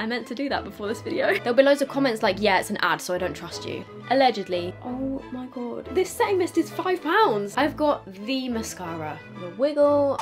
I meant to do that before this video. There'll be loads of comments like, yeah, it's an ad, so I don't trust you. Allegedly. Oh my god. This setting mist is £5. I've got the mascara, the wiggle.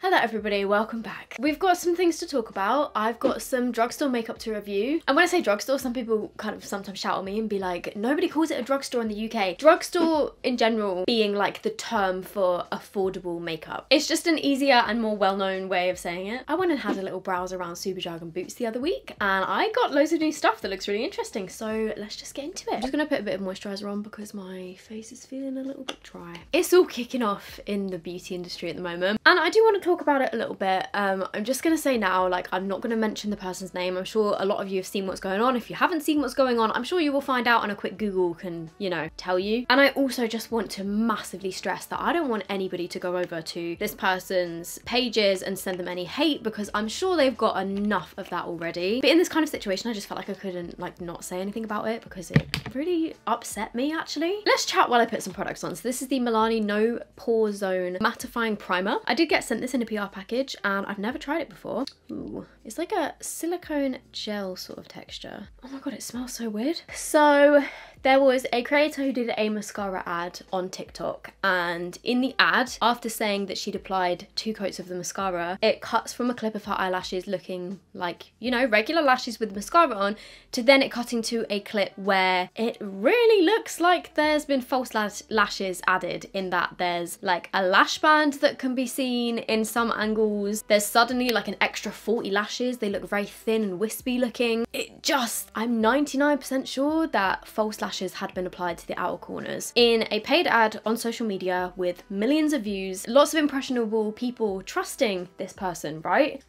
Hello everybody, welcome back. We've got some things to talk about. I've got some drugstore makeup to review. And when I say drugstore, some people kind of sometimes shout at me and be like, nobody calls it a drugstore in the UK. Drugstore in general being like the term for affordable makeup. It's just an easier and more well-known way of saying it. I went and had a little browse around Superdrug and Boots the other week and I got loads of new stuff that looks really interesting. So let's just get into it. I'm just gonna put a bit of moisturizer on because my face is feeling a little bit dry. It's all kicking off in the beauty industry at the moment. And I do want to talk about it a little bit. I'm just gonna say now, like, I'm not gonna mention the person's name. I'm sure a lot of you have seen what's going on. If you haven't seen what's going on, I'm sure you will find out, and a quick Google can, you know, tell you. And I also just want to massively stress that I don't want anybody to go over to this person's pages and send them any hate, because I'm sure they've got enough of that already. But in this kind of situation, I just felt like I couldn't, like, not say anything about it because it really upset me, actually. Let's chat while I put some products on. So this is the Milani No Pore Zone Mattifying Primer. I did get sent this in a PR package and I've never tried it before. Ooh, it's like a silicone gel sort of texture. Oh my god, it smells so weird. So there was a creator who did a mascara ad on TikTok, and in the ad, after saying that she'd applied 2 coats of the mascara, it cuts from a clip of her eyelashes looking like, you know, regular lashes with mascara on, to then it cutting to a clip where it really looks like there's been false lashes added, in that there's like a lash band that can be seen in some angles. There's suddenly like an extra 40 lashes. They look very thin and wispy looking. It just, I'm 99% sure that false lashes had been applied to the outer corners. In a paid ad on social media with millions of views, lots of impressionable people trusting this person, right?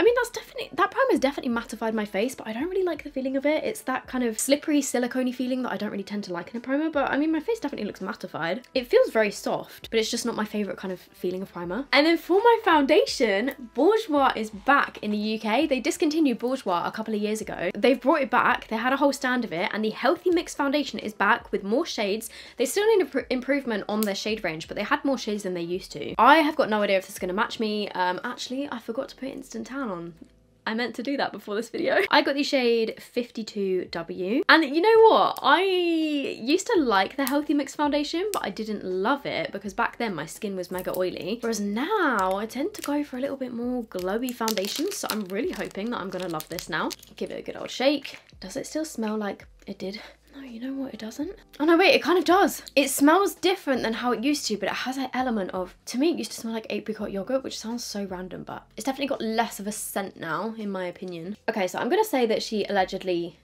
I mean, that's definitely, that primer's definitely mattified my face, but I don't really like the feeling of it. It's that kind of slippery, silicone-y feeling that I don't really tend to like in a primer, but I mean, my face definitely looks mattified. It feels very soft, but it's just not my favorite kind of feeling of primer. And then for my foundation, Bourjois is back in the UK. They discontinued Bourjois a couple of years ago. They've brought it back. They had a whole stand of it, and the Healthy Mix foundation is back with more shades. They still need improvement on their shade range, but they had more shades than they used to. I have got no idea if this is gonna match me. Actually, I forgot to put instant tan on. I meant to do that before this video. I got the shade 52W, and you know what? I used to like the Healthy Mix foundation, but I didn't love it because back then my skin was mega oily. Whereas now I tend to go for a little bit more glowy foundations, so I'm really hoping that I'm gonna love this now. Give it a good old shake. Does it still smell like it did? No, you know what, it doesn't. Oh no, wait, it kind of does. It smells different than how it used to, but it has an element of, to me, it used to smell like apricot yogurt, which sounds so random, but it's definitely got less of a scent now, in my opinion. Okay, so I'm gonna say that she allegedly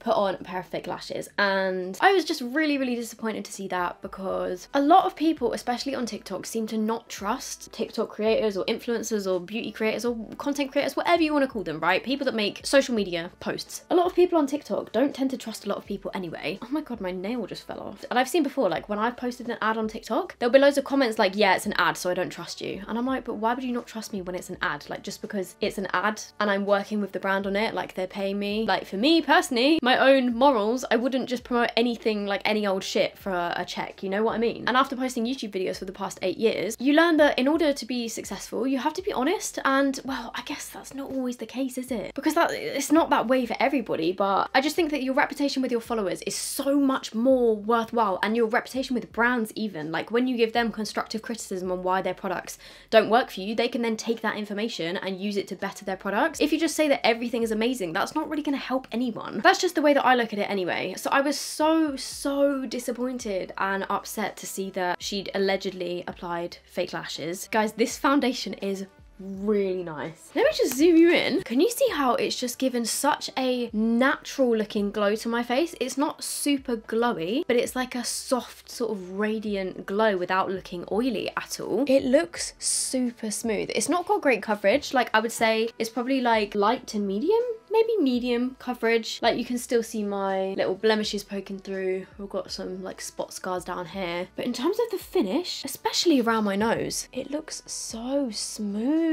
put on a pair of fake lashes, and I was just really disappointed to see that, because a lot of people, especially on TikTok, seem to not trust TikTok creators or influencers or beauty creators or content creators, whatever you want to call them, right? People that make social media posts. A lot of people on TikTok don't tend to trust a lot of people anyway. Oh my god, my nail just fell off. And I've seen before, like, when I've posted an ad on TikTok, there'll be loads of comments like, yeah, it's an ad, so I don't trust you. And I'm like, but why would you not trust me when it's an ad? Like, just because it's an ad and I'm working with the brand on it, like, they're paying me. Like, for me, personally, my own morals, I wouldn't just promote anything like any old shit for a check, you know what I mean? And after posting YouTube videos for the past 8 years, you learn that in order to be successful, you have to be honest, and, well, I guess that's not always the case, is it? Because that, it's not that way for everybody, but I just think that your reputation with your followers is so much more worthwhile, and your reputation with brands even, like when you give them constructive criticism on why their products don't work for you, they can then take that information and use it to better their products. If you just say that everything is amazing, that's not really gonna help anyone. That's just the way that I look at it anyway. So I was so disappointed and upset to see that she'd allegedly applied fake lashes. Guys, this foundation is really nice. Let me just zoom you in. Can you see how it's just given such a natural looking glow to my face? It's not super glowy, but it's like a soft sort of radiant glow without looking oily at all. It looks super smooth. It's not got great coverage. Like, I would say it's probably like light to medium, maybe medium coverage. Like, you can still see my little blemishes poking through. I've got some like spot scars down here. But in terms of the finish, especially around my nose, it looks so smooth.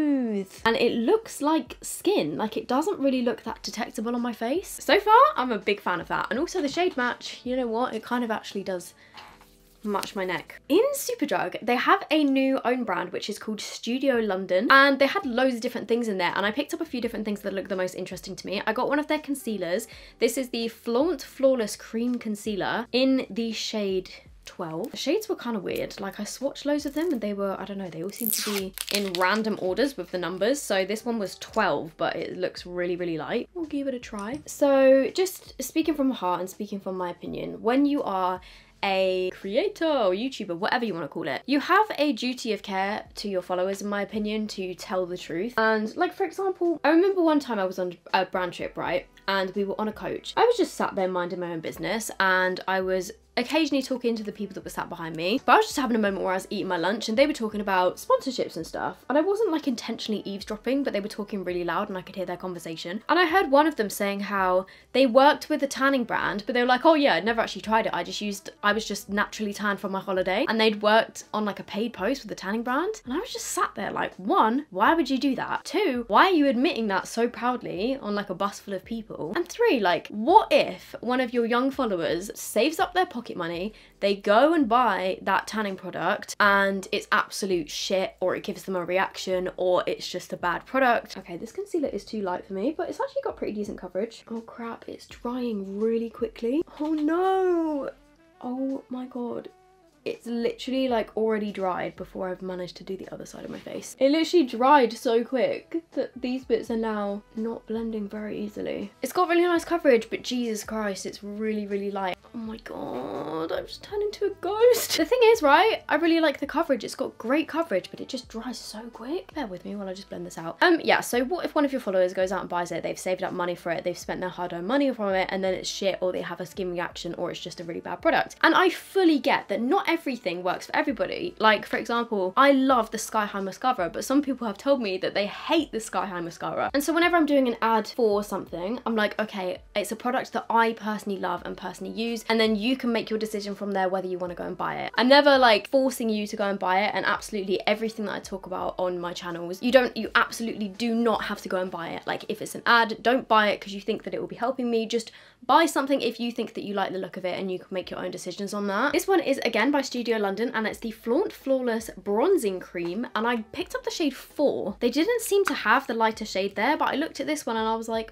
And it looks like skin. Like, it doesn't really look that detectable on my face. So far, I'm a big fan of that. And also the shade match, you know what? It kind of actually does much my neck. In Superdrug, they have a new own brand which is called Studio London, and they had loads of different things in there, and I picked up a few different things that looked the most interesting to me. I got one of their concealers. This is the Flaunt Flawless Cream Concealer in the shade 12. The shades were kind of weird. Like, I swatched loads of them and they were, I don't know, they all seemed to be in random orders with the numbers. So this one was 12, but it looks really, really light. We'll give it a try. So just speaking from my heart and speaking from my opinion, when you are a creator or YouTuber, whatever you want to call it, you have a duty of care to your followers, in my opinion, to tell the truth. And like, for example, I remember one time I was on a brand trip, right? And we were on a coach. I was just sat there minding my own business, and I was occasionally talking to the people that were sat behind me, but I was just having a moment where I was eating my lunch and they were talking about sponsorships and stuff, and I wasn't like intentionally eavesdropping, but they were talking really loud and I could hear their conversation. And I heard one of them saying how they worked with a tanning brand, but they were like, oh yeah, I'd never actually tried it, I was just naturally tanned from my holiday. And they'd worked on like a paid post with the tanning brand, and I was just sat there like, one, why would you do that? Two, why are you admitting that so proudly on like a bus full of people? And three, like, what if one of your young followers saves up their pocket money, they go and buy that tanning product and it's absolute shit, or it gives them a reaction, or it's just a bad product. Okay, this concealer is too light for me, but it's actually got pretty decent coverage. Oh crap, it's drying really quickly. Oh no! Oh my god. It's literally like already dried before I've managed to do the other side of my face. It literally dried so quick that these bits are now not blending very easily. It's got really nice coverage, but Jesus Christ, it's really, really light. Oh my god, I've just turned into a ghost. The thing is, right, I really like the coverage. It's got great coverage, but it just dries so quick. Bear with me while I just blend this out. Yeah, so what if one of your followers goes out and buys it, they've saved up money for it, they've spent their hard-earned money from it, and then it's shit, or they have a skin reaction, or it's just a really bad product. And I fully get that not everything works for everybody. Like, for example, I love the Sky High mascara, but some people have told me that they hate the Sky High mascara. And so whenever I'm doing an ad for something, I'm like, okay, it's a product that I personally love and personally use, and then you can make your decision from there whether you want to go and buy it. I'm never like forcing you to go and buy it, and absolutely everything that I talk about on my channels, you absolutely do not have to go and buy it. Like, if it's an ad, don't buy it because you think that it will be helping me. Just buy something if you think that you like the look of it, and you can make your own decisions on that. This one is again by Studio London, and it's the Flaunt Flawless Bronzing Cream, and I picked up the shade 4. They didn't seem to have the lighter shade there, but I looked at this one and I was like,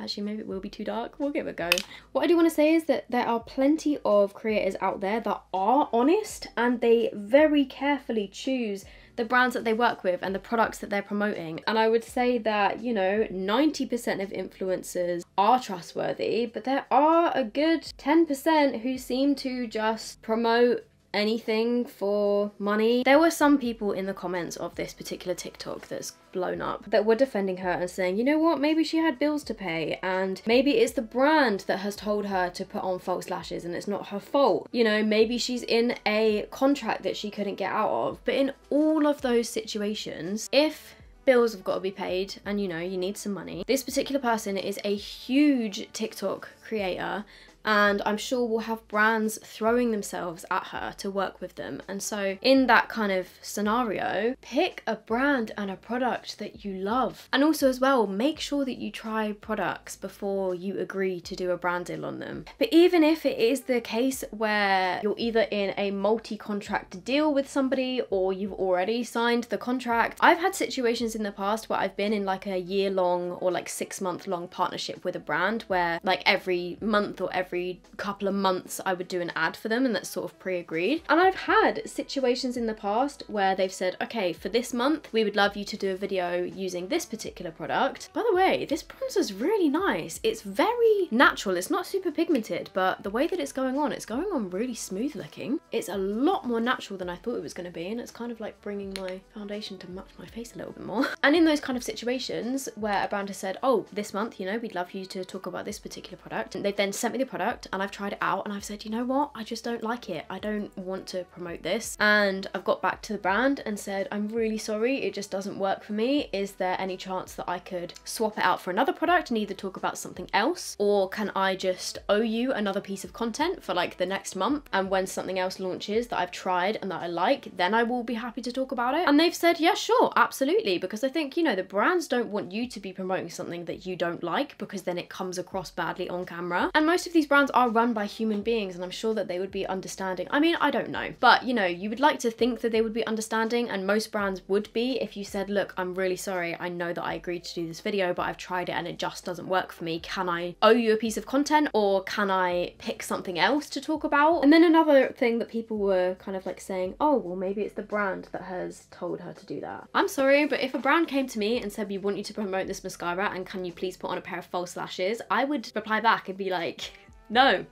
actually maybe it will be too dark. We'll give it a go. What I do want to say is that there are plenty of creators out there that are honest, and they very carefully choose the brands that they work with and the products that they're promoting. And I would say that, you know, 90% of influencers are trustworthy, but there are a good 10% who seem to just promote anything for money. There were some people in the comments of this particular TikTok that's blown up that were defending her and saying, you know what, maybe she had bills to pay, and maybe it's the brand that has told her to put on false lashes and it's not her fault. You know, maybe she's in a contract that she couldn't get out of. But in all of those situations, if bills have got to be paid and, you know, you need some money, this particular person is a huge TikTok creator, and I'm sure we'll have brands throwing themselves at her to work with them. And so in that kind of scenario, pick a brand and a product that you love. And also as well, make sure that you try products before you agree to do a brand deal on them. But even if it is the case where you're either in a multi-contract deal with somebody or you've already signed the contract, I've had situations in the past where I've been in like a year-long or like 6-month-long partnership with a brand where like every month or every couple of months I would do an ad for them, and that's sort of pre-agreed. And I've had situations in the past where they've said, okay, for this month we would love you to do a video using this particular product. By the way, this bronzer is really nice. It's very natural, it's not super pigmented, but the way that it's going on really smooth looking. It's a lot more natural than I thought it was going to be, and it's kind of like bringing my foundation to match my face a little bit more. And in those kind of situations where a brand has said, oh, this month, you know, we'd love you to talk about this particular product, and they've then sent me the product and I've tried it out and I've said, you know what, I just don't like it, I don't want to promote this, and I've got back to the brand and said, I'm really sorry, it just doesn't work for me. Is there any chance that I could swap it out for another product and either talk about something else, or can I just owe you another piece of content for like the next month, and when something else launches that I've tried and that I like, then I will be happy to talk about it? And they've said, yeah, sure, absolutely, because I think, you know, the brands don't want you to be promoting something that you don't like, because then it comes across badly on camera. And most of these brands are run by human beings, and I'm sure that they would be understanding. I mean, I don't know, but you know, you would like to think that they would be understanding, and most brands would be if you said, look, I'm really sorry, I know that I agreed to do this video, but I've tried it and it just doesn't work for me. Can I owe you a piece of content, or can I pick something else to talk about? And then another thing that people were kind of like saying, oh, well, maybe it's the brand that has told her to do that. I'm sorry, but if a brand came to me and said, we want you to promote this mascara and can you please put on a pair of false lashes, I would reply back and be like, no.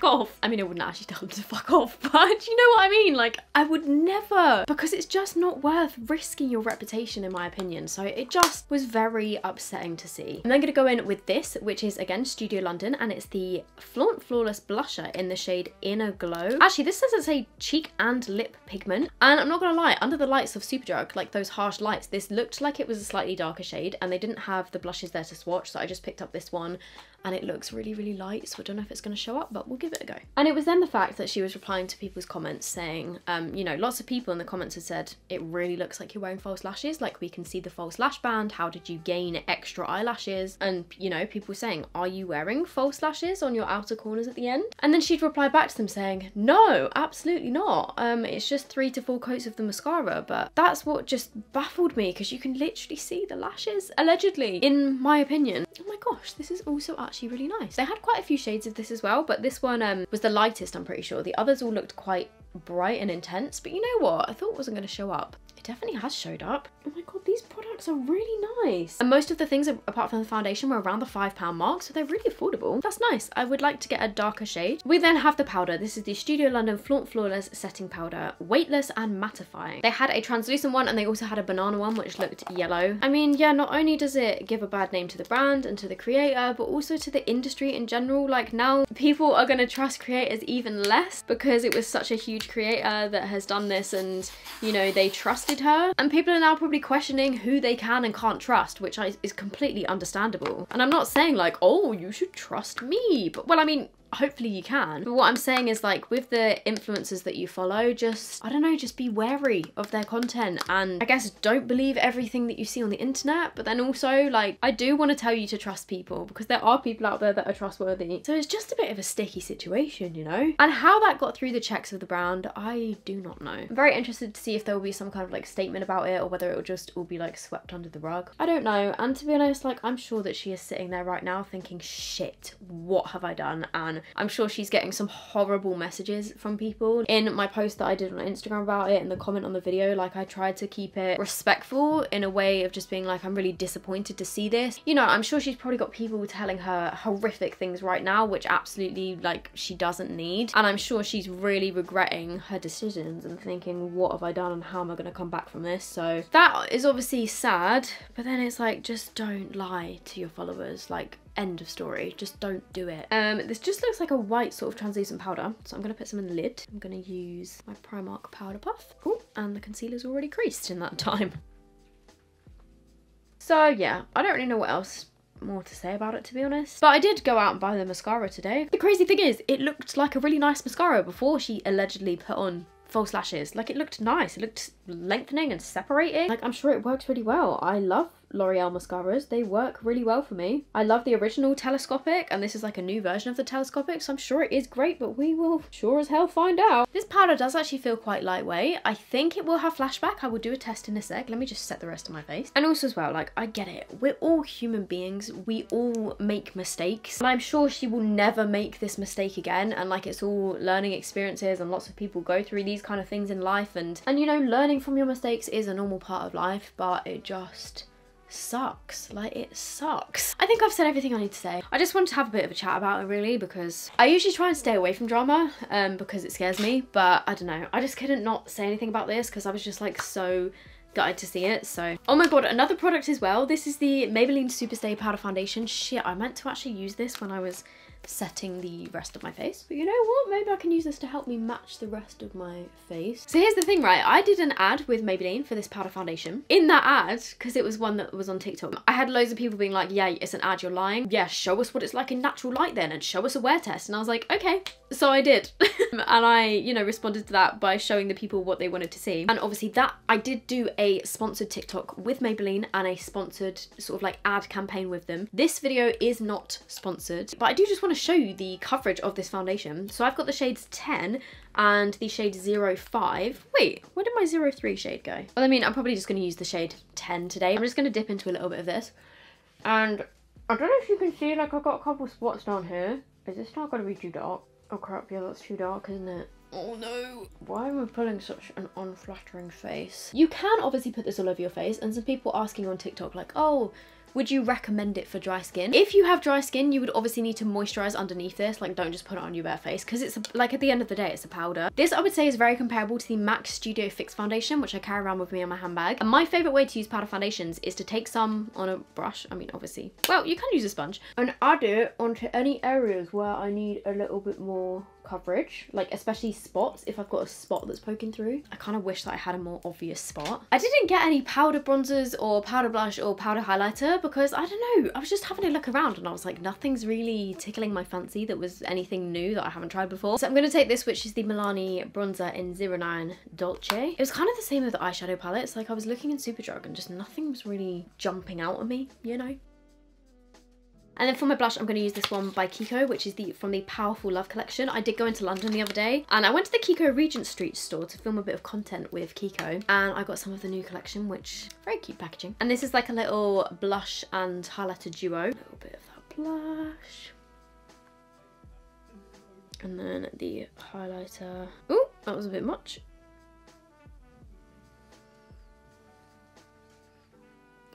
Fuck off. I mean, I wouldn't actually tell them to fuck off, but you know what I mean? Like, I would never, because it's just not worth risking your reputation, in my opinion. So it just was very upsetting to see. I'm then gonna go in with this, which is again Studio London, and it's the Flaunt Flawless Blusher in the shade Inner Glow. Actually, this says it's a cheek and lip pigment, and I'm not gonna lie, under the lights of Superdrug, like those harsh lights, this looked like it was a slightly darker shade, and they didn't have the blushes there to swatch, so I just picked up this one, and it looks really, really light, so I don't know if it's gonna show up, but we'll give it a go. And it was then the fact that she was replying to people's comments saying, you know, lots of people in the comments had said, it really looks like you're wearing false lashes, like we can see the false lash band, how did you gain extra eyelashes? And you know, people saying, are you wearing false lashes on your outer corners at the end? And then she'd reply back to them saying, no, absolutely not. It's just 3 to 4 coats of the mascara, but that's what just baffled me, because you can literally see the lashes, allegedly, in my opinion. Oh my gosh, this is also actually really nice. They had quite a few shades of this as well, but this one was the lightest, I'm pretty sure. The others all looked quite bright and intense, but you know what? I thought it wasn't going to show up. It definitely has showed up. Oh my god, these products are really nice. And most of the things, apart from the foundation, were around the £5 mark, so they're really affordable. That's nice. I would like to get a darker shade. We then have the powder. This is the Studio London Flaunt Flawless Setting Powder. Weightless and mattifying. They had a translucent one, and they also had a banana one, which looked yellow. I mean, yeah, not only does it give a bad name to the brand and to the creator, but also to the industry in general. Like, now people are going to trust creators even less, because it was such a huge creator that has done this, and you know, they trusted her, and people are now probably questioning who they can and can't trust, which is completely understandable. And I'm not saying like, oh, you should trust me, but, well, I mean, hopefully you can, but what I'm saying is, like, with the influencers that you follow, just, I don't know, just be wary of their content, and I guess don't believe everything that you see on the internet. But then also, like, I do want to tell you to trust people, because there are people out there that are trustworthy, so it's just a bit of a sticky situation, you know. And how that got through the checks of the brand, I do not know. I'm very interested to see if there will be some kind of like statement about it, or whether it will just all be like swept under the rug. I don't know. And to be honest, like, I'm sure that she is sitting there right now thinking, shit, what have I done? And I'm sure she's getting some horrible messages from people. In my post that I did on Instagram about it, and the comment on the video, like, I tried to keep it respectful in a way of just being like, I'm really disappointed to see this. You know, I'm sure she's probably got people telling her horrific things right now, which absolutely, like, she doesn't need. And I'm sure she's really regretting her decisions and thinking, what have I done and how am I going to come back from this? So that is obviously sad, but then it's like, just don't lie to your followers. Like, end of story. Just don't do it. This just looks like a white sort of translucent powder, so I'm gonna put some in the lid. I'm gonna use my Primark powder puff. Oh, and the concealer's already creased in that time. So yeah, I don't really know what else more to say about it, to be honest, but I did go out and buy the mascara today. The crazy thing is, it looked like a really nice mascara before she allegedly put on false lashes. Like, it looked nice. It looked lengthening and separating. Like, I'm sure it works really well. I love L'Oreal mascaras. They work really well for me. I love the original telescopic, and this is like a new version of the telescopic, so I'm sure it is great, but we will sure as hell find out. This powder does actually feel quite lightweight. I think it will have flashback. I will do a test in a sec. Let me just set the rest of my face. And also as well, like, I get it. We're all human beings. We all make mistakes, and I'm sure she will never make this mistake again. And like, it's all learning experiences, and lots of people go through these kind of things in life, and you know, learning from your mistakes is a normal part of life, but it just sucks. Like, it sucks. I think I've said everything I need to say. I just wanted to have a bit of a chat about it, really, because I usually try and stay away from drama because it scares me, but I don't know, I just couldn't not say anything about this, because I was just like so gutted to see it. So, oh my god, another product as well. This is the Maybelline Superstay Powder Foundation. Shit, I meant to actually use this when I was setting the rest of my face, but you know what, maybe I can use this to help me match the rest of my face. So here's the thing, right, I did an ad with Maybelline for this powder foundation. In that ad, because it was one that was on TikTok, I had loads of people being like, yeah, it's an ad, you're lying, yeah, show us what it's like in natural light then, and show us a wear test. And I was like, okay, so I did. And I, you know, responded to that by showing the people what they wanted to see. And obviously that, I did do a sponsored TikTok with Maybelline and a sponsored sort of like ad campaign with them. This video is not sponsored, but I do just want to to show you the coverage of this foundation. So I've got the shades 10 and the shade 05. Wait, where did my 03 shade go? Well, I mean, I'm probably just going to use the shade 10 today. I'm just going to dip into a little bit of this. And I don't know if you can see, like, I've got a couple spots down here. Is this not going to be too dark? Oh crap, yeah, that's too dark, isn't it? Oh no. Why am I pulling such an unflattering face? You can obviously put this all over your face, and some people asking on TikTok like, oh, would you recommend it for dry skin? If you have dry skin, you would obviously need to moisturize underneath this. Like, don't just put it on your bare face, because it's like, at the end of the day, it's a powder. This I would say is very comparable to the MAC Studio Fix foundation, which I carry around with me in my handbag. And my favorite way to use powder foundations is to take some on a brush. I mean, obviously, well, you can use a sponge and add it onto any areas where I need a little bit more coverage, like especially spots. If I've got a spot that's poking through, I kind of wish that I had a more obvious spot. I didn't get any powder bronzers or powder blush or powder highlighter because, I don't know, I was just having a look around and I was like, nothing's really tickling my fancy that was anything new that I haven't tried before. So I'm going to take this, which is the Milani bronzer in 09 Dolce. It was kind of the same with the eyeshadow palettes. Like, I was looking in Superdrug and just nothing was really jumping out at me, you know? And then for my blush, I'm going to use this one by Kiko, which is from the Powerful Love collection. I did go into London the other day, and I went to the Kiko Regent Street store to film a bit of content with Kiko, and I got some of the new collection, which, very cute packaging. And this is like a little blush and highlighter duo. A little bit of that blush. And then the highlighter. Ooh, that was a bit much.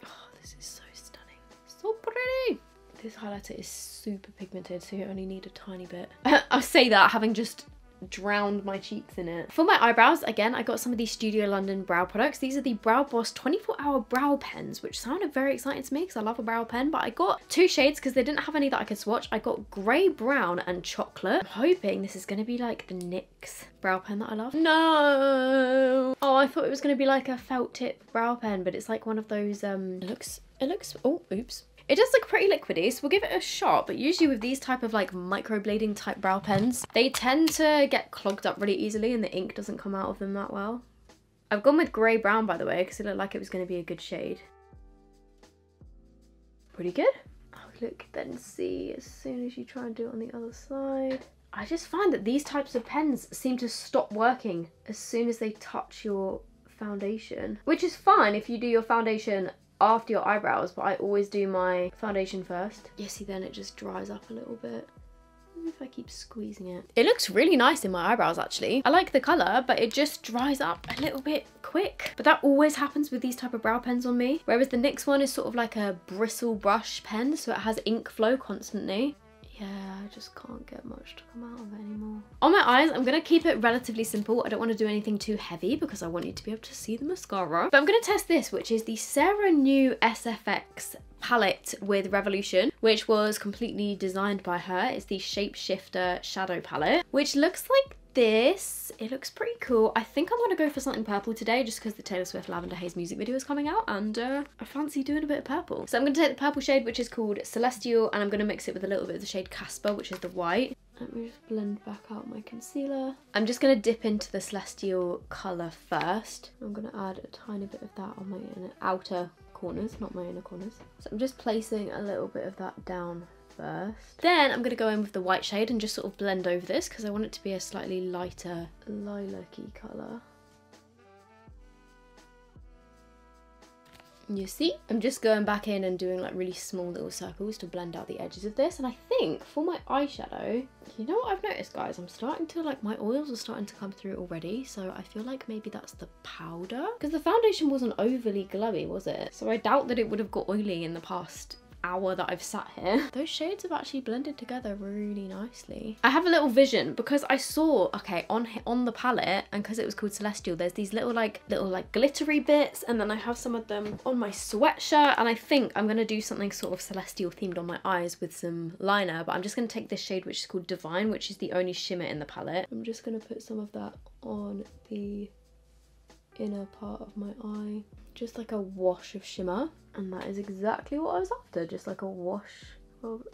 Oh, this is so stunning. So pretty. This highlighter is super pigmented, so you only need a tiny bit. I say that having just drowned my cheeks in it. For my eyebrows, again, I got some of these Studio London brow products. These are the Brow Boss 24-hour brow pens, which sounded very exciting to me because I love a brow pen, but I got two shades because they didn't have any that I could swatch. I got grey, brown, and chocolate. I'm hoping this is going to be like the NYX brow pen that I love. No! Oh, I thought it was going to be like a felt tip brow pen, but it's like one of those, it looks, oh, oops. It does look pretty liquidy, so we'll give it a shot, but usually with these type of like microblading type brow pens, they tend to get clogged up really easily and the ink doesn't come out of them that well. I've gone with grey brown, by the way, because it looked like it was going to be a good shade. Pretty good. I'll look then see as soon as you try and do it on the other side. I just find that these types of pens seem to stop working as soon as they touch your foundation, which is fine if you do your foundation after your eyebrows, but I always do my foundation first. You see, then it just dries up a little bit. If I keep squeezing it. It looks really nice in my eyebrows, actually. I like the colour, but it just dries up a little bit quick. But that always happens with these type of brow pens on me. Whereas the NYX one is sort of like a bristle brush pen, so it has ink flow constantly. Yeah, I just can't get much to come out of it anymore. On my eyes, I'm going to keep it relatively simple. I don't want to do anything too heavy because I want you to be able to see the mascara. But I'm going to test this, which is the Sarah New SFX palette with Revolution, which was completely designed by her. It's the Shapeshifter Shadow Palette, which looks like this. It looks pretty cool. I think I'm going to go for something purple today just because the Taylor Swift Lavender Haze music video is coming out, and I fancy doing a bit of purple. So I'm going to take the purple shade, which is called Celestial, and I'm going to mix it with a little bit of the shade Casper, which is the white. Let me just blend back out my concealer. I'm just going to dip into the Celestial colour first. I'm going to add a tiny bit of that on my outer corners, not my inner corners. So I'm just placing a little bit of that down first. Then I'm going to go in with the white shade and just sort of blend over this because I want it to be a slightly lighter lilac-y colour. You see, I'm just going back in and doing like really small little circles to blend out the edges of this. And I think for my eyeshadow, you know what I've noticed, guys? I'm starting to like, my oils are starting to come through already. So I feel like maybe that's the powder, because the foundation wasn't overly glowy, was it? So I doubt that it would have got oily in the past hour that I've sat here. Those shades have actually blended together really nicely. I have a little vision because I saw, okay, on the palette, and because it was called Celestial, there's these little glittery bits, and then I have some of them on my sweatshirt, and I think I'm going to do something sort of Celestial themed on my eyes with some liner, but I'm just going to take this shade, which is called Divine, which is the only shimmer in the palette. I'm just going to put some of that on the inner part of my eye, just like a wash of shimmer, and that is exactly what I was after, just like a wash of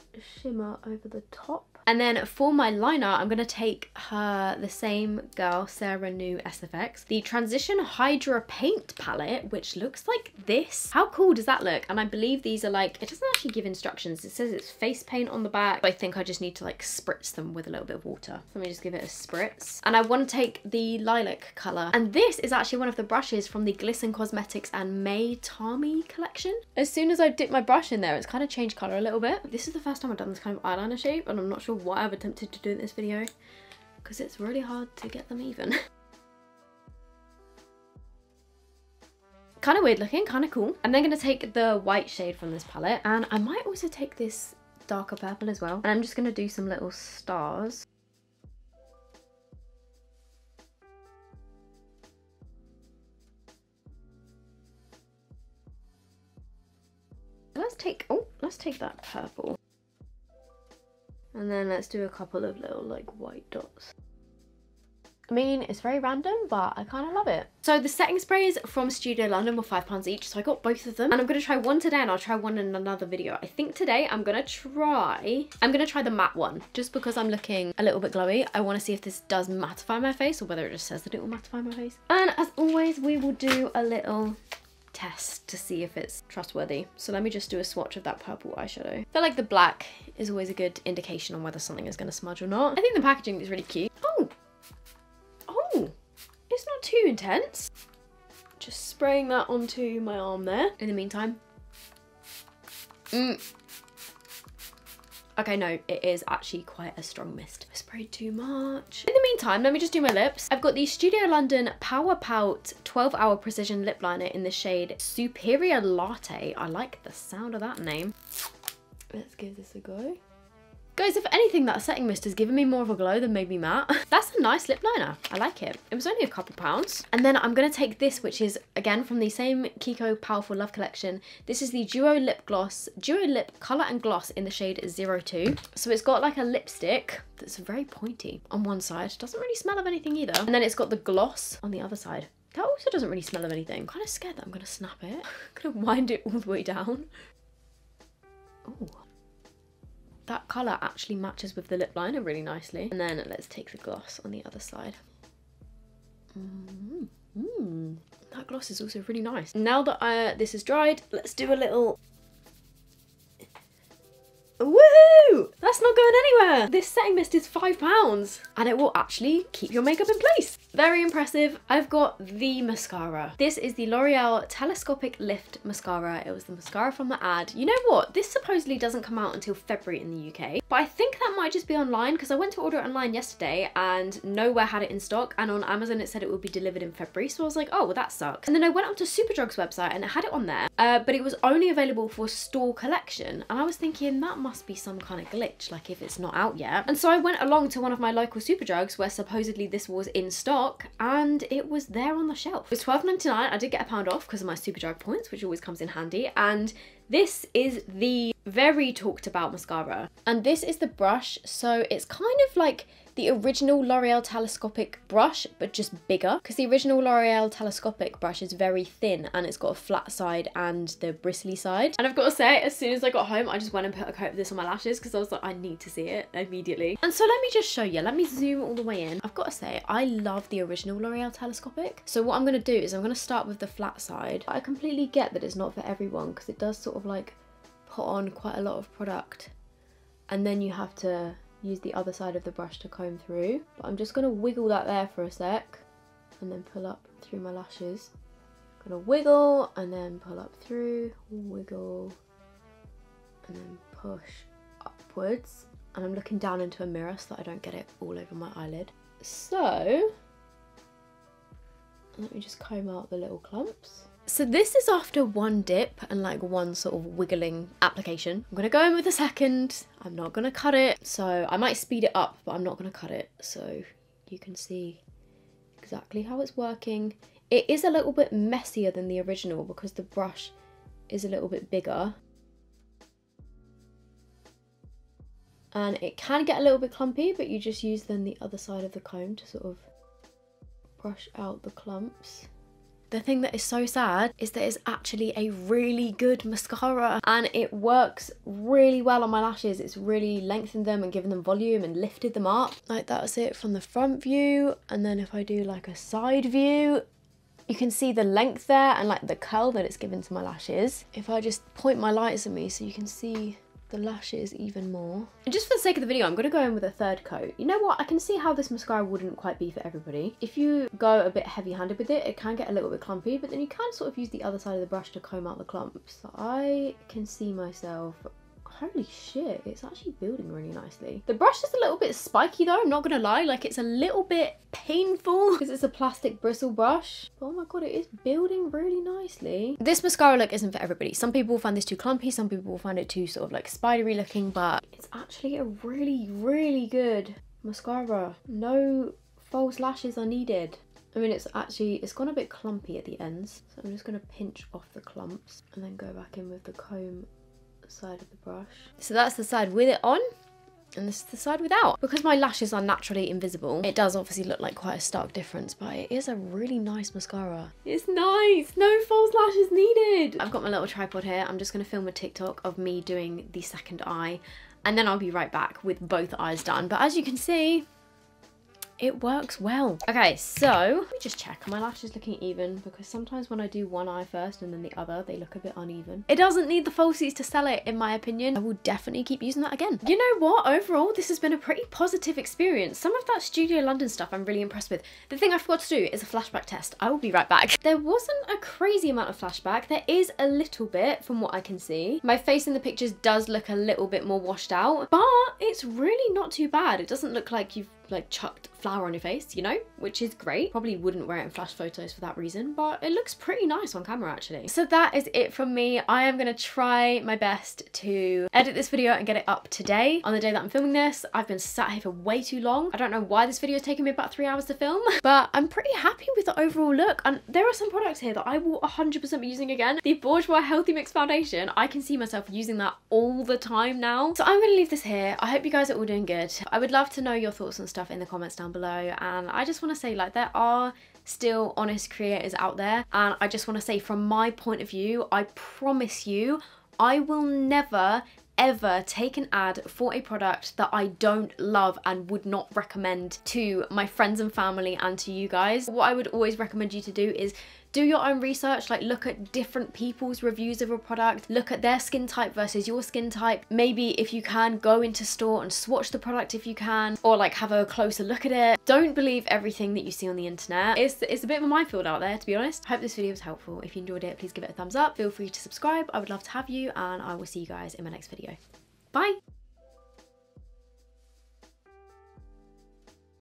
shimmer over the top. And then for my liner, I'm going to take her, the same girl, Sarah New SFX, the Transition Hydra Paint Palette, which looks like this. How cool does that look? And I believe these are like, it doesn't actually give instructions. It says it's face paint on the back, but I think I just need to like spritz them with a little bit of water. Let me just give it a spritz. And I want to take the lilac colour. And this is actually one of the brushes from the Glisten Cosmetics and May Tami collection. As soon as I dip my brush in there, it's kind of changed colour a little bit. This is the first time I've done this kind of eyeliner shape, and I'm not sure what I've attempted to do in this video because it's really hard to get them even. Kind of weird looking, kind of cool. I'm then going to take the white shade from this palette, and I might also take this darker purple as well, and I'm just going to do some little stars. Let's take that purple. And then let's do a couple of little like white dots. I mean, it's very random, but I kind of love it. So the setting sprays from Studio London were £5 each, so I got both of them. And I'm going to try one today, and I'll try one in another video. I think today I'm going to try the matte one, just because I'm looking a little bit glowy. I want to see if this does mattify my face, or whether it just says that it will mattify my face. And as always, we will do a little test to see if it's trustworthy. So let me just do a swatch of that purple eyeshadow. I feel like the black is always a good indication on whether something is going to smudge or not. I think the packaging is really cute. Oh, it's not too intense. Just spraying that onto my arm there. In the meantime. Okay, no, it is actually quite a strong mist. I sprayed too much. In the meantime, let me just do my lips. I've got the Studio London Power Pout 12-Hour Precision Lip Liner in the shade Superior Latte. I like the sound of that name. Let's give this a go. Guys, if anything, that setting mist has given me more of a glow than made me matte. That's a nice lip liner. I like it. It was only a couple pounds. And then I'm going to take this, which is, again, from the same Kiko Powerful Love collection. This is the Duo Lip Colour and Gloss in the shade 02. So it's got like a lipstick that's very pointy on one side. Doesn't really smell of anything either. And then it's got the gloss on the other side. That also doesn't really smell of anything. I'm kind of scared that I'm going to snap it. I'm going to wind it all the way down. Ooh. That colour actually matches with the lip liner really nicely. And then let's take the gloss on the other side. That gloss is also really nice. Now that this is dried, let's do a little... Woohoo! That's not going anywhere! This setting mist is £5 and it will actually keep your makeup in place. Very impressive. I've got the mascara. This is the L'Oreal Telescopic Lift Mascara. It was the mascara from the ad. You know what? This supposedly doesn't come out until February in the UK, but I think that might just be online because I went to order it online yesterday and nowhere had it in stock, and on Amazon it said it would be delivered in February, so I was like, oh, well that sucks. And then I went onto Superdrug's website and it had it on there, but it was only available for store collection, and I was thinking that must be some kind of glitch, like if it's not out yet. And so I went along to one of my local Superdrugs where supposedly this was in stock, and it was there on the shelf. It was £12.99. I did get £1 off because of my Superdrug points, which always comes in handy. And this is the very talked about mascara, and this is the brush. So it's kind of like the original L'Oreal Telescopic brush, but just bigger, because the original L'Oreal Telescopic brush is very thin and it's got a flat side and the bristly side. And I've got to say, as soon as I got home, I just went and put a coat of this on my lashes because I was like, I need to see it immediately. And so let me just show you. Let me zoom all the way in. I've got to say, I love the original L'Oreal Telescopic. So what I'm going to do is I'm going to start with the flat side. I completely get that it's not for everyone because it does sort of like put on quite a lot of product, and then you have to use the other side of the brush to comb through. But I'm just going to wiggle that there for a sec and then pull up through my lashes. I'm going to wiggle and then pull up through, wiggle and then push upwards. And I'm looking down into a mirror so that I don't get it all over my eyelid. So let me just comb out the little clumps. So this is after one dip and like one sort of wiggling application. I'm gonna go in with a second. I'm not gonna cut it. So I might speed it up, but I'm not gonna cut it. So you can see exactly how it's working. It is a little bit messier than the original because the brush is a little bit bigger. And it can get a little bit clumpy, but you just use then the other side of the comb to sort of brush out the clumps. The thing that is so sad is that it's actually a really good mascara and it works really well on my lashes. It's really lengthened them and given them volume and lifted them up. Like, that's it from the front view. And then if I do like a side view, you can see the length there and like the curl that it's given to my lashes. If I just point my lights at me so you can see the lashes even more. And just for the sake of the video, I'm gonna go in with a third coat. You know what, I can see how this mascara wouldn't quite be for everybody. If you go a bit heavy-handed with it, it can get a little bit clumpy, but then you can sort of use the other side of the brush to comb out the clumps. I can see myself, holy shit, it's actually building really nicely. The brush is a little bit spiky though, I'm not gonna lie, like it's a little bit painful because it's a plastic bristle brush. Oh my god, it is building really nicely. This mascara look isn't for everybody. Some people will find this too clumpy, some people will find it too sort of like spidery looking, but it's actually a really, really good mascara. No false lashes are needed. I mean, it's gone a bit clumpy at the ends, so I'm just gonna pinch off the clumps and then go back in with the comb side of the brush. So that's the side with it on and this is the side without. Because my lashes are naturally invisible, it does obviously look like quite a stark difference, but it is a really nice mascara. It's nice, no false lashes needed. I've got my little tripod here. I'm just gonna film a TikTok of me doing the second eye and then I'll be right back with both eyes done. But as you can see, it works well. Okay, so let me just check, are my lashes looking even? Because sometimes when I do one eye first and then the other, they look a bit uneven. It doesn't need the falsies to sell it, in my opinion. I will definitely keep using that again. You know what? Overall, this has been a pretty positive experience. Some of that Studio London stuff I'm really impressed with. The thing I forgot to do is a flashback test. I will be right back. There wasn't a crazy amount of flashback. There is a little bit from what I can see. My face in the pictures does look a little bit more washed out, but it's really not too bad. It doesn't look like you've like chucked flour on your face, you know, which is great. Probably wouldn't wear it in flash photos for that reason, but it looks pretty nice on camera actually. So that is it from me. I am gonna try my best to edit this video and get it up today on the day that I'm filming this. I've been sat here for way too long. I don't know why this video has taken me about 3 hours to film, but I'm pretty happy with the overall look. And there are some products here that I will 100% be using again. The Bourjois Healthy Mix Foundation, I can see myself using that all the time now. So I'm gonna leave this here. I hope you guys are all doing good. I would love to know your thoughts on stuff in the comments down below, and I just want to say, like, there are still honest creators out there, and I just want to say from my point of view, I promise you I will never ever take an ad for a product that I don't love and would not recommend to my friends and family and to you guys. What I would always recommend you to do is do your own research, like look at different people's reviews of a product, look at their skin type versus your skin type. Maybe if you can, go into store and swatch the product if you can, or like have a closer look at it. Don't believe everything that you see on the internet. It's a bit of a minefield out there, to be honest. I hope this video was helpful. If you enjoyed it, please give it a thumbs up. Feel free to subscribe. I would love to have you, and I will see you guys in my next video. Bye.